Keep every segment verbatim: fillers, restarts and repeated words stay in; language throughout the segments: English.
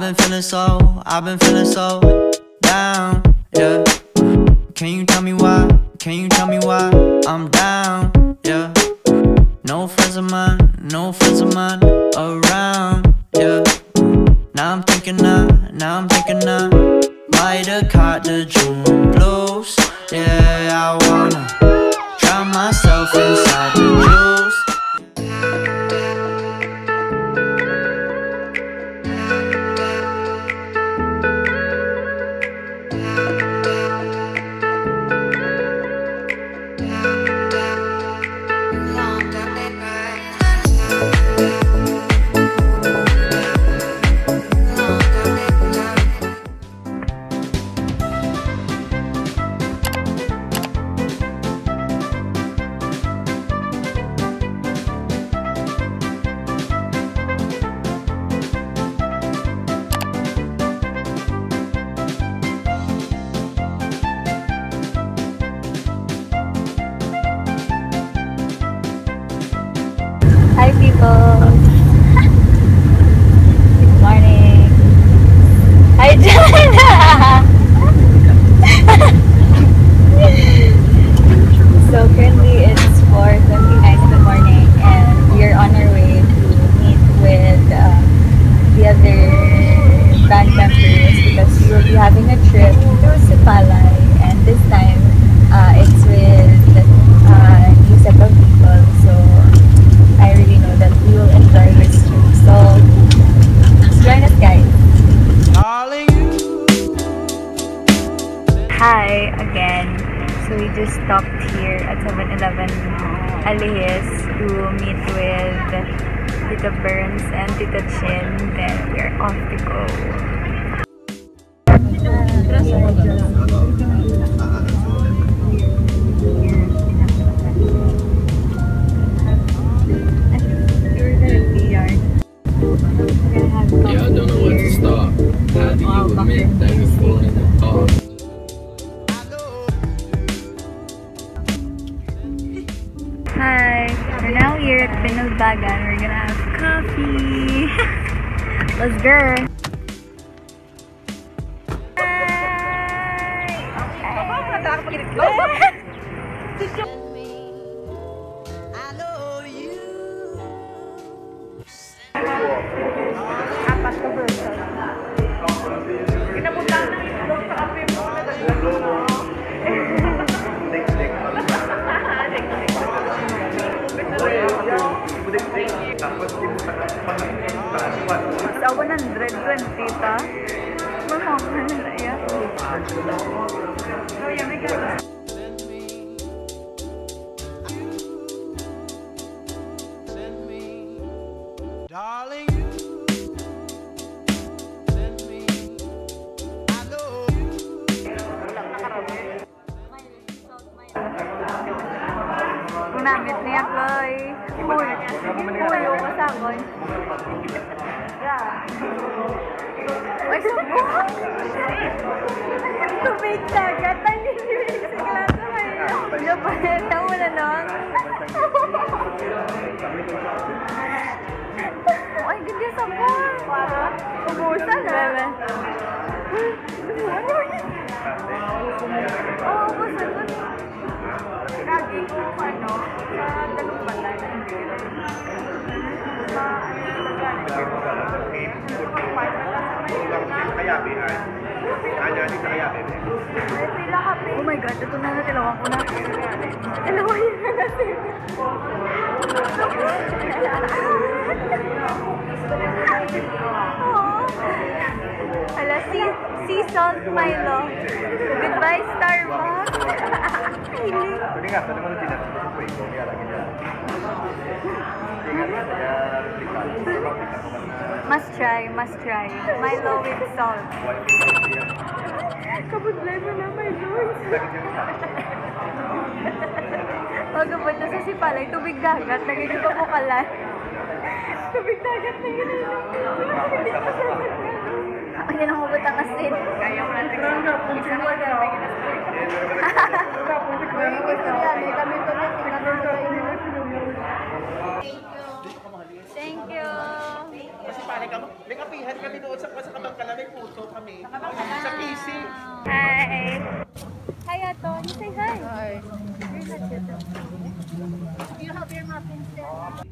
I've been feeling so, I've been feeling so down, yeah. Can you tell me why, can you tell me why I'm down, yeah. No friends of mine, no friends of mine around, yeah. Now I'm thinking I, now I'm thinking I might have caught the June blues. Yeah, I wanna drown myself inside the juice. Hi people. Good morning. Hi Jana. So currently it's four twenty-nine in the morning and we're on our way to meet with um, the other band members because we will be having a trip to Sipalay, and this time uh, it's with uh, a new set of people, so I really know that we will enjoy this trip. So, join us, guys. Hi again. So, we just stopped here at seven eleven Alihis to meet with Tita Burns and Tita Chin. Then, we are off to go. Yeah, I don't know what to stop. How do you admit that you're falling apart? Hi, we're now here at Pinagbagan. We're gonna have coffee. Let's go. Hi. Okay. Sa one hundred twenty pa. Mahal na yan. So, yun, because namit niya, Chloe. Uy, uy, yung kasagoy. Yeah. Ay, sabon! Tubig tagat. Nanginibig sa klasa kayo. Ano ba? Tama na lang. Ay, ganda yung sabon. Ubusan, ha? Ano yun? Oo, ubusan ko. Lagi ko, ano, sa dalong balay. Oh my God, ito na na, tilawang ko na. Tilawang yun na kasi. Hala, sea salt Milo. Goodbye, Starbucks. Pili. Pwede nga, pwede mo na tinatapos ko ito. Kaya lagi niya. Must try, must try. Milo with salt. Kabudlay mo na, Milo. Pagabot na sa Sipalay, tubig dagat. Nagiging papukalan. Tubig dagat na yun. Ako yun ang hubot ang asin. Kaya mo natin. Isa mo na. Kami kami to na thank you. Kasi pare ka mo. May kapihan kami doon sa kasakabang kami. Sa P C. Hi! Hi, Aton. You say hi. Hi. You're not yet. Do you have your muffins there?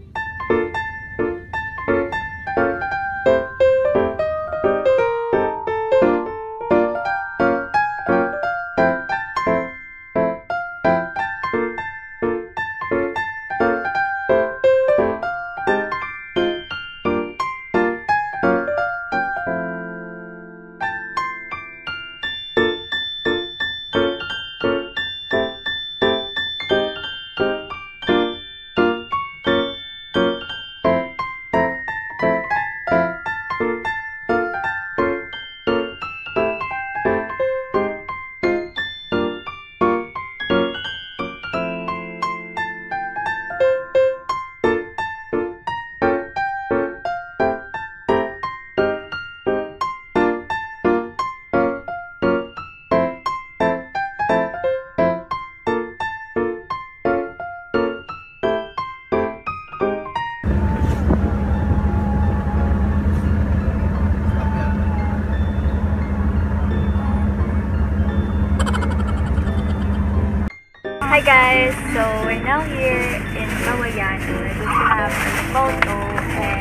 Hi guys, so we're now here in Pagubanan. We're going to have a photo and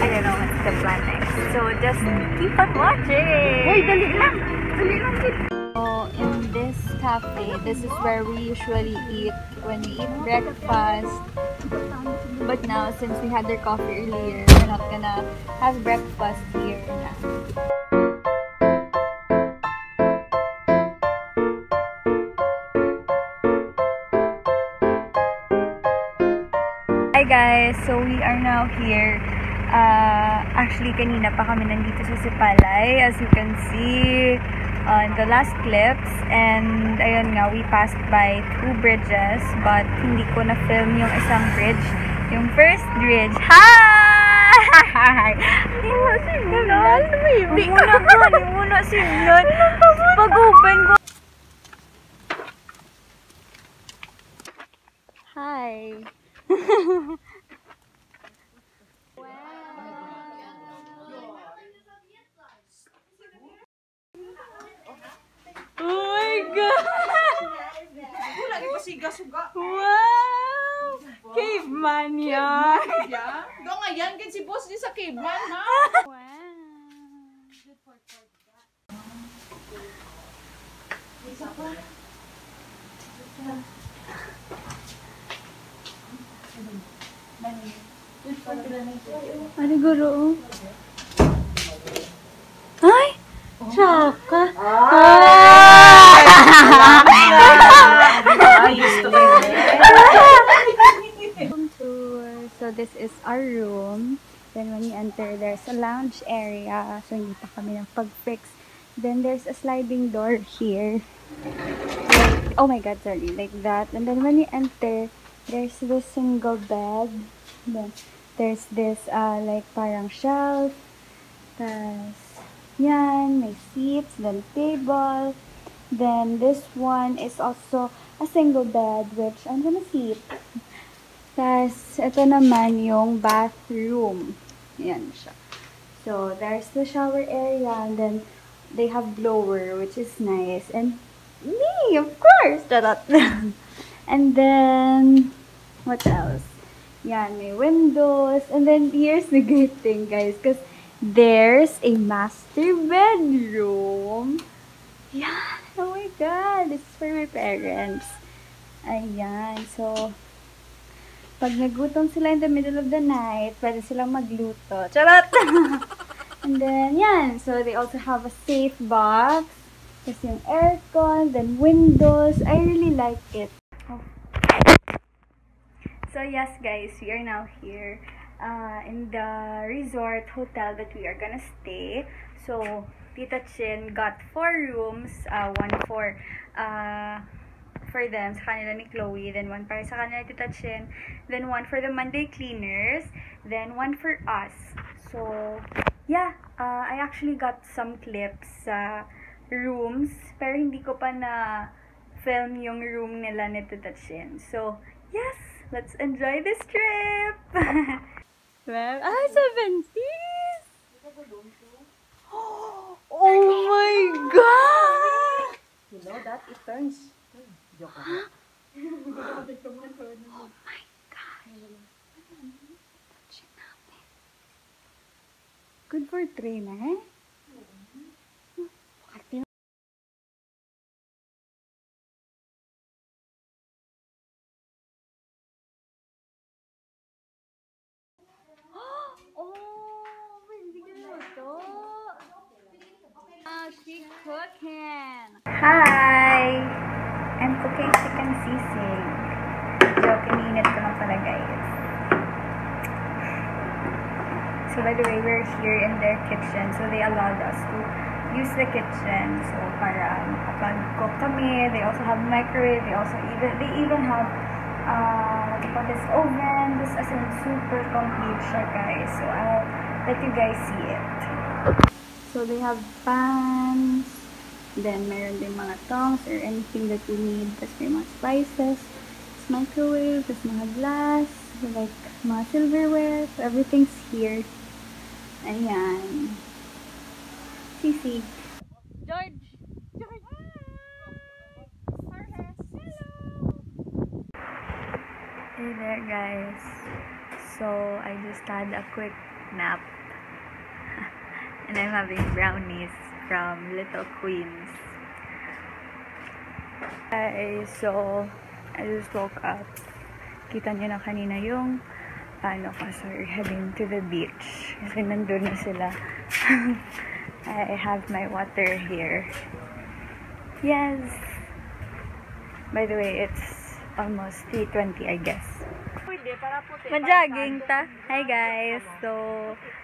I don't know what's the plan next. So just keep on watching. Hey, dali lang, dali lang. So in this cafe, this is where we usually eat when we eat breakfast. But now since we had their coffee earlier, we're not gonna have breakfast here now. Guys, so we are now here. Uh, actually, kanina pa kami nandito sa Sipalay, as you can see on uh, the last clips. And ayun nga, we passed by two bridges, but hindi ko na film yung isang bridge, yung first bridge. Hi! Muna signal, muna gun, muna signal. Pag-open ko. Hi. Oh my god! Wow! Caveman yan! Doon nga yan, ganyan si boss din sa caveman ha! Wow! Isa pa? Isa pa? Ano guro? Ay! Tsaka! Ay! Room tour. So this is our room. Then when you enter, there's a lounge area. So hindi pa kami ng pag-fix. Then there's a sliding door here. Like, oh my god, sorry. Like that. And then when you enter, there's this single bed. Then there's this uh, like parang shelf. Tapos, yan, may seats, then table. Then this one is also a single bed, which I'm gonna sleep. Tapos, ito naman yung bathroom. Yan siya. So, there's the shower area, and then they have blower, which is nice. And me, of course! And then, what else? Yan, may windows. And then, here's the great thing, guys. Because there's a master bedroom. Yeah. Oh my god. This is for my parents. Ayan. So, pag nagutom sila in the middle of the night, pwede silang magluto. Charot! And then, yan. So, they also have a safe box. Kasi yung aircon, then windows. I really like it. So yes guys, we are now here uh, in the resort hotel that we are gonna stay. So Tita Chin got four rooms, uh, one for uh, for them, sa kanila ni Chloe, then one para sa kanila ni Tita Chin, then one for the Monday Cleaners, then one for us. So yeah, uh, I actually got some clips sa uh, rooms, pero hindi ko pa na film yung room nila ni Tita Chin. So yes! Let's enjoy this trip! Well, ah, seventies! it turns. Joke ako. Oh my God. That shit happened. Good for three na, eh? Hi! I'm cooking chicken sisig. Joke, iniinit ko lang pala, guys. So by the way, we're here in their kitchen. So they allowed us to use the kitchen. So para makapag-cook kami. They also have microwave. They also even, they even have uh, this oven. This is super complete siya, guys. So I'll let you guys see it. So they have pans, then mayroon din mga tongs or anything that you need, tapos may mga spices, tapos microwave, tapos mga glass, like mga silverware, so everything's here. Ayan. Sisig. George! George! Hi! Hello! Hey there, guys. So, I just had a quick nap. And I'm having brownies from Little Queens. Hi, so I just woke up. Kita niyo na kanina yung ano ko, so we're heading to the beach. Kasi nandun na sila. I have my water here. Yes! By the way, it's almost three twenty, I guess. Manjaging ta. Hi guys, so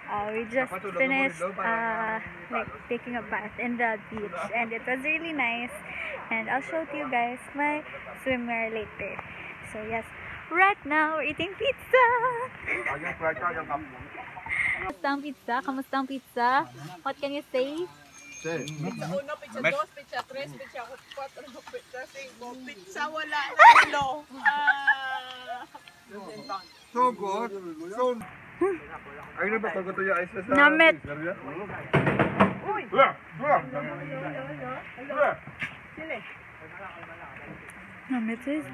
uh, we just finished uh, like taking a bath in the beach, and it was really nice, and I'll show to you guys my swimwear later. So yes, right now we're eating pizza. Kamustang pizza? Kamustang pizza? What can you say? Pizza uno, pizza dos, pizza tres, pizza cuatro, pizza cinco, pizza wala na ulo. So good. So. Ayun na ba sagot niya ay sa. Namit. Uy. Wala. Wala. Wala. Sile. Namit is.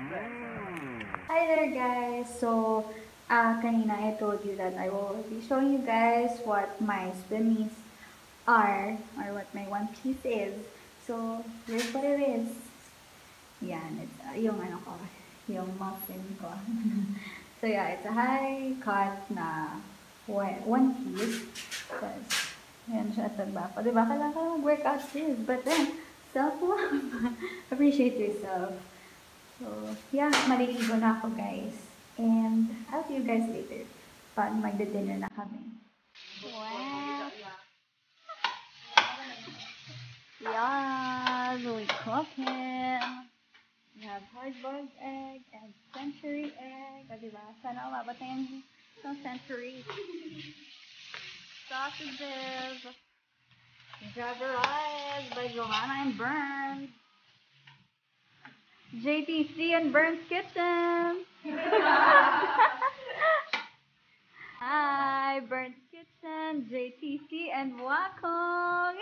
Hi there, guys. So, uh, kanina I told you that I will be showing you guys what my swimmies are or what my one piece is. So here's what it is. Yan. It's uh, yung ano ko. Yung muffin ko. So yeah, it's a high cut na one piece. Because, yan siya at nagbako. Diba, kailangan ka mag-workout this. But then, self-love. Appreciate yourself. So yeah, maliligo na ako, guys. And I'll see you guys later. Pag magda-dinner na kami. Wow! Yeah, we cooking. We have hard-boiled egg and century egg. O, diba? Sana umabot na yung no century. Sausages. Java rice by Pagubanan and Burns. J T C and Burns Kitchen. Hi, Burns Kitchen, J T C and Wakong.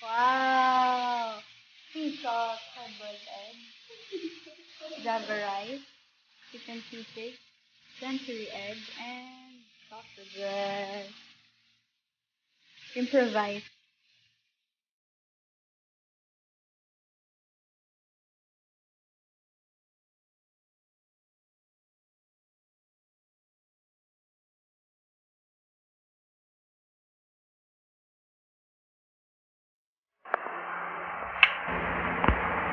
Wow! Peacock, hard-boiled egg, Java rice, chicken sisig, century egg, and sausages. Improvise.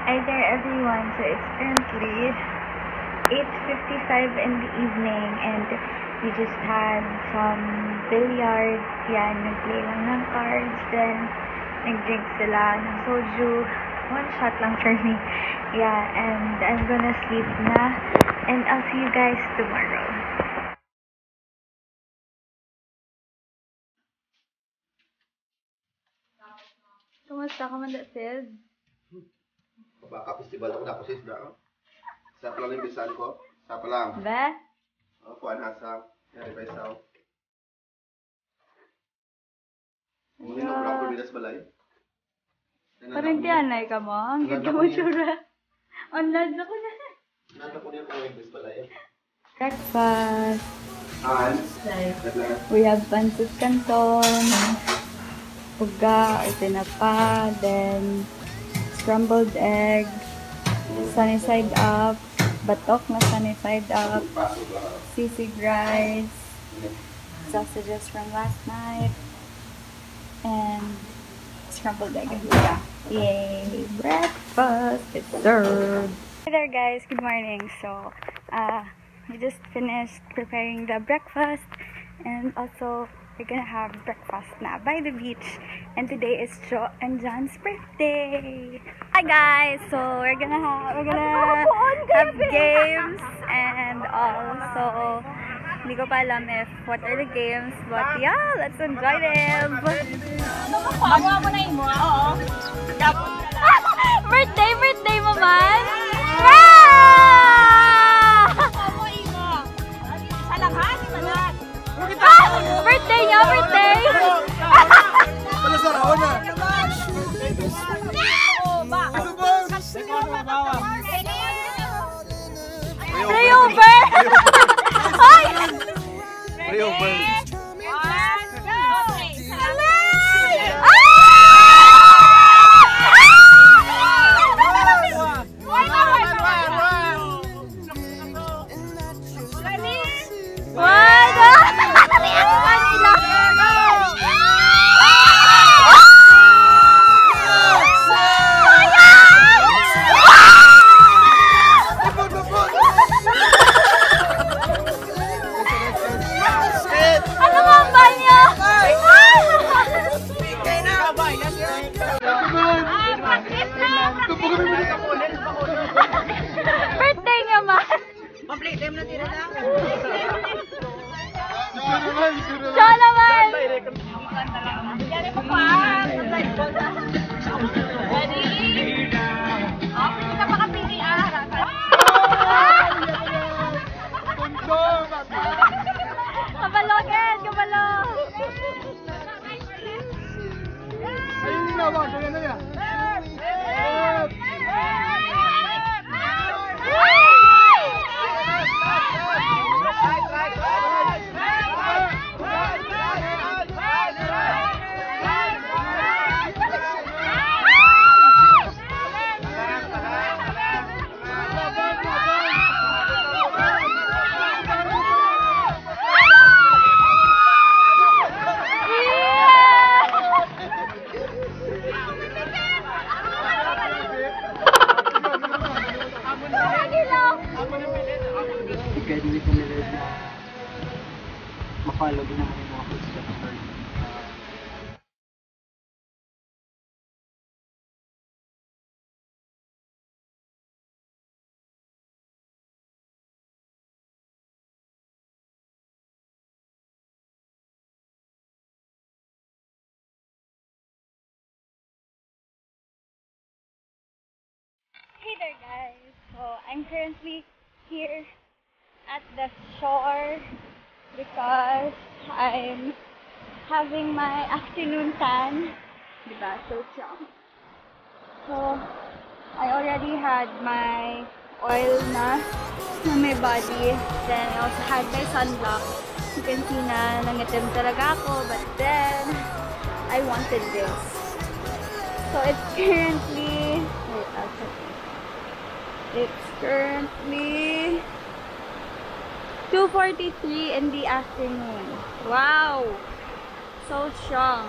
Hi there everyone, so it's currently eight fifty-five in the evening and we just had some billiards, yan, nagplay lang ng cards, then nagdrink sila ng soju, one shot lang for me, yeah, and I'm gonna sleep na, and I'll see you guys tomorrow. Kumusta ka man that says? Baka festival ako na ako sis, bro. Sapa lang yung bisan ko. Sapa lang. Ba? O, kuhan hasap. Kaya ba isaw. Muli na ako ng bilas balay. Parang tiyanay ka mo. Ang ganda mo tsura. Onlad ako na. Nata ko niya ako ng bilas balay. Breakfast. Hans. We have pancit canton. Puga or tinapa. Then scrambled eggs, sunny side up, batok na sunny side up, sisig rice, sausages from last night, and scrambled egg. Yay! Breakfast is served! Hey there guys! Good morning! So, uh, we just finished preparing the breakfast and also we're gonna have breakfast na by the beach, and today is Jo and John's birthday. Hi guys, so we're gonna have we're gonna have games and also, hindi ko pa alam if what are the games, but yeah, let's enjoy them. Birthday, birthday, maman. Birthday niya, birthday! Ano sa raon na? Playover! Ay! Playover! One, two, three! Salay! Ah! One, one, one, one! One, one! Hey there guys, so I'm currently here at the shore because I'm having my afternoon tan, diba? So chum. So I already had my oil na on my body, then I also had my sunblock. You can see na nangitim talaga ako, but then I wanted this. So it's currently, wait, I'll check. It's currently two forty-three in the afternoon. Wow! So strong.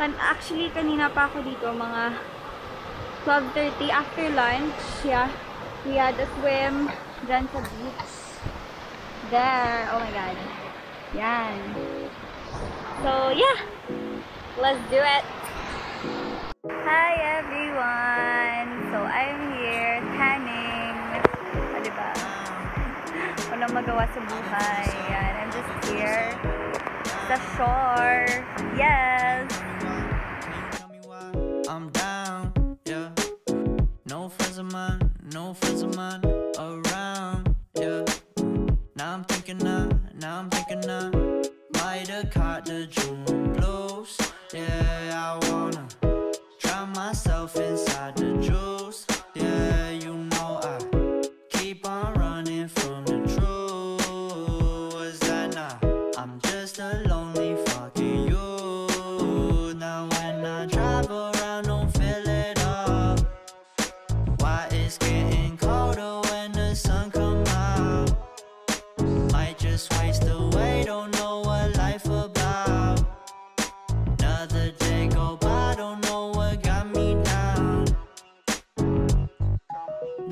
Kan actually kanina pa ako dito mga twelve thirty after lunch. Yeah, we had a swim dyan sa beach. There. Oh my God. Yan. So yeah, let's do it. Hi everyone. So I'm here tanning. Ah, diba? Walang magawa sa buhay. Yan. I'm just here. The shore. Yes. I'm down. Yeah. No friends of mine. No friends of mine around. Yeah. Now I'm thinking now. Now I'm thinking now. Might have caught the June blues. Yeah, I wanna drown myself inside the juice. Yeah, you know I keep on running from the truth. Is that now? I'm just a lonely fucking you. Now when I drive around, don't fill it up. Why it's getting colder when the sun comes out? Might just waste away, don't know what life about. Another day go by, don't know what got me down.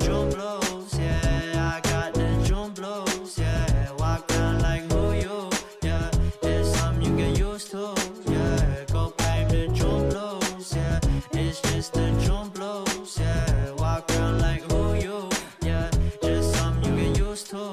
June blues, yeah, I got the June blues, yeah. Walk down like who you, yeah. It's something you get used to, yeah. Go blame the June blues, yeah. It's just the June blues, yeah. Walk down like who you, yeah. Just something you get used to.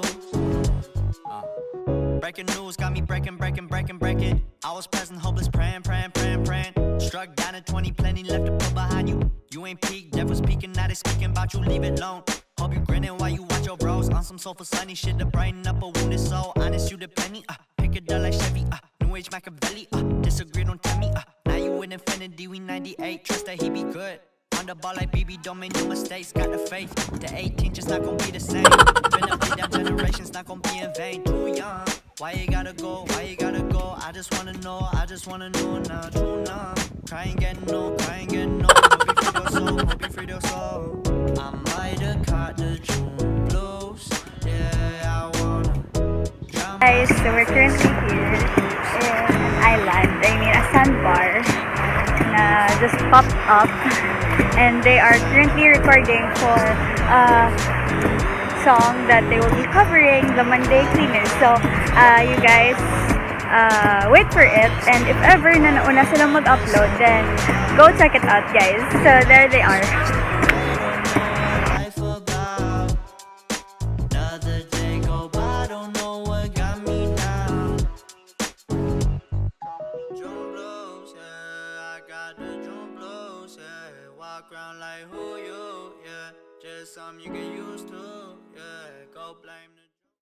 Breaking news got me breaking, breaking, breaking, breaking. I was present, hopeless, praying, praying, praying, praying. Struck down at twenty, plenty left to put behind you. You ain't peak, devil's peaking, now they speaking about you, leave it alone. Hope you grinning while you watch your bros on some sofa sunny shit to brighten up a wounded soul. Honest, you the penny, uh, pick it up like Chevy, uh, New Age Machiavelli, uh, disagree, don't tell me, uh, now you in infinity, we ninety-eight, trust that he be good. On the ball like B B, don't make no mistakes, got the faith. The eighteen just not gonna be the same. Been up and down generations, not gonna be in vain. Too young. Why you gotta go? Why you gotta go? I just wanna know, I just wanna know now, true now. Cry and get no, cry and get no. Hope you freed your soul, hope you freed your soul. I might have caught the June blues. Yeah, I wanna drown. Guys, so we're currently here in Island, I mean a sandbar na just popped up, and they are currently recording for uh song that they will be covering, the Monday Cleaners. So, uh, you guys uh, wait for it, and if ever na nauna silang mag-upload, then go check it out, guys. So, there they are. Just something you get used to, yeah, go blame them.